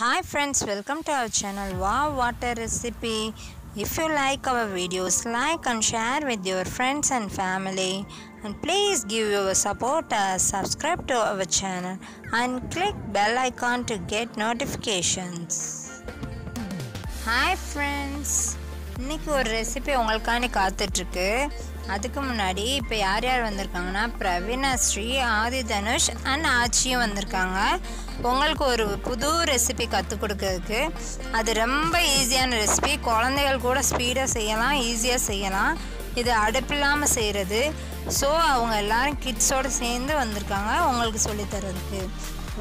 Hi friends, welcome to our channel Wow! What a Recipe! If you like our videos, like and share with your friends and family, and please give your support us, subscribe to our channel and click bell icon to get notifications. Hi friends, Nikki recipe ungalkani kaathitirukku. அதுக்கு முன்னாடி இப்ப யார் யார் வந்திருக்காங்கன்னா Praveena Sri Aadhi Dhanush and ஆச்சியும் வந்திருக்காங்க உங்களுக்கு ஒரு புது ரெசிபி கத்து கொடுக்கிறதுக்கு அது ரொம்ப ஈஸியான ரெசிபி குழந்தைகள் கூட ஸ்பீடா செய்யலாம் ஈஸியா செய்யலாம் இது அடப்பில்லாம செய்யிறது சோ அவங்க எல்லாரும் கிட்ஸோட சேர்ந்து வந்திருக்காங்க உங்களுக்கு சொல்லி தரதுக்கு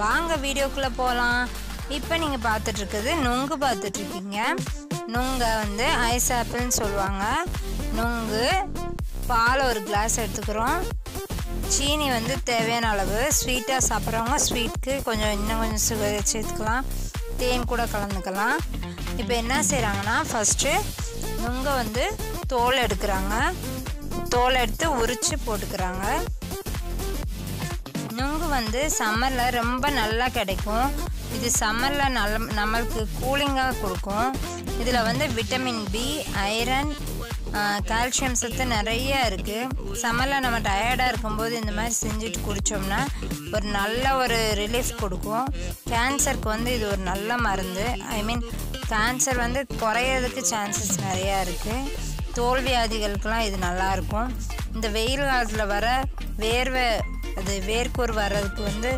வாங்க வீடியோக்குள்ள போலாம் இப்போ நீங்க பார்த்துட்டு இருக்குது நொங்கு பார்த்துட்டு இருக்கீங்க நொங்க வந்து ஐஸ் ஆப்பிள்னு சொல்வாங்க நொங்கு பால் ஒரு கிளாஸ் எடுத்துக்கறோம் சீனி வந்து தேவையான அளவு ஸ்வீட்டா சாப்பிறவங்க ஸ்வீட்க்கு கொஞ்சம் இன்னும் சுகர் சேர்த்துக்கலாம் தேன் கூட கலந்துக்கலாம் இப்போ என்ன செய்றாங்கன்னா ஃபர்ஸ்ட் நொங்க வந்து தோல் எடுக்கறாங்க தோல் எடுத்து உரிச்சு போட்டுக்கறாங்க நொங்க வந்து சம்மர்ல ரொம்ப நல்லா கிடைக்கும் இது சம்மர்ல நமக்கு கூலிங்கா கொடுக்கும் இதுல வந்து விட்டமின் பி ஐரன் calcium சத்து நிறைய இருக்கு சமல்ல நம்ம டயர்டா இருக்கும்போது இந்த மாதிரி செஞ்சிட்டு குடிச்சோம்னா ஒரு நல்ல ஒரு ரிலீஃப் கொடுக்கும் கேன்சருக்கு வந்து இது ஒரு நல்ல மருந்து ஐ மீன் கேன்சர் வந்து குறையிறதுக்கு சான்சஸ் நிறைய இருக்கு தோல் வியாதிகளுக்குலாம் இது நல்லா இருக்கும் இந்த வெயில் காலத்துல வர வேர்வை அது வேர்க்கூர் வரதுக்கு வந்து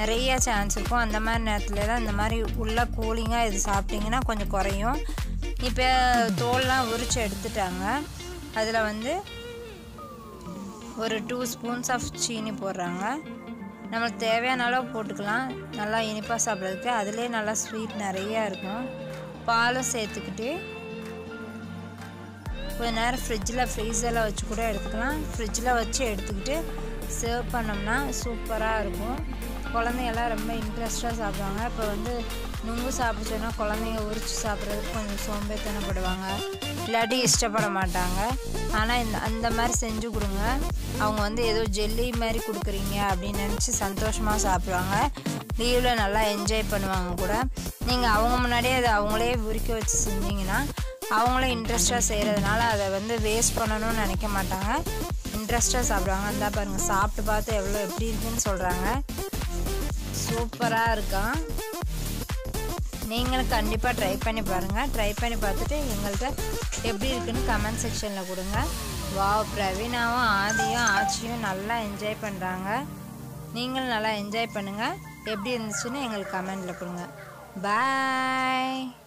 நிறைய சான்ஸ் இருக்கும் அந்த மாதிரி நேரத்துல தான் இந்த மாதிரி உள்ள கூலிங்கா இது சாப்பிட்டீங்கன்னா கொஞ்சம் குறையும் இப்போ தோல்லாம் உரிச்சு எடுத்துட்டாங்க அதுல வந்து ஒரு 2 ஸ்பூன்ஸ் ஆஃப் சீனி போடுறாங்க நமக்கு தேவையான அளவு போட்டுக்கலாம் நல்லா இனிப்பா சாப்பிடுறதுக்கு அதுலயே நல்லா ஸ்வீட் நிறைய இருக்கும் பாலும் சேர்த்துக்கிட்டு கொஞ்ச நேரம் ஃப்ரிட்ஜ்ல ஃப்ரீசர்ல வச்சு கூட எடுத்துக்கலாம் ஃப்ரிட்ஜ்ல வச்சு எடுத்துக்கிட்டு சர்வ் பண்ணோம்னா சூப்பரா இருக்கும் குழந்தைகள் எல்லாம் ரொம்ப இன்ட்ரஸ்டா சாப்பிடுவாங்க இப்போ வந்து நொங்கு சாப்பிட்டேன்னா குழந்தைங்க உரிச்சு சாப்பிட்றதுக்கு கொஞ்சம் சோம்பேத்தனப்படுவாங்க இல்லாட்டி இஷ்டப்பட மாட்டாங்க ஆனால் இந்த அந்த மாதிரி செஞ்சு கொடுங்க அவங்க வந்து ஏதோ ஜெல்லி மாதிரி கொடுக்குறீங்க அப்படின்னு நினச்சி சந்தோஷமாக சாப்பிடுவாங்க லீவில் நல்லா என்ஜாய் பண்ணுவாங்க கூட நீங்கள் அவங்க முன்னாடியே அதை அவங்களே உரிக்க வச்சு செஞ்சீங்கன்னா அவங்களே இன்ட்ரெஸ்டாக செய்கிறதுனால அதை வந்து வேஸ்ட் பண்ணணும்னு நினைக்க மாட்டாங்க இன்ட்ரெஸ்டாக சாப்பிடுவாங்க அந்த பாருங்கள் சாப்பிட்டு பார்த்து எவ்வளோ எப்படி இருக்குன்னு சொல்கிறாங்க சூப்பராக இருக்கான் நீங்களும் கண்டிப்பாக ட்ரை பண்ணி பாருங்கள் ட்ரை பண்ணி பார்த்துட்டு எங்கள்கிட்ட எப்படி இருக்குன்னு கமெண்ட் செக்ஷனில் கொடுங்க வாவ் பிரவீனாவும் ஆதியும் ஆச்சியும் நல்லா என்ஜாய் பண்ணுறாங்க நீங்களும் நல்லா என்ஜாய் பண்ணுங்கள் எப்படி இருந்துச்சுன்னு எங்களுக்கு கமெண்டில் கொடுங்க பாய்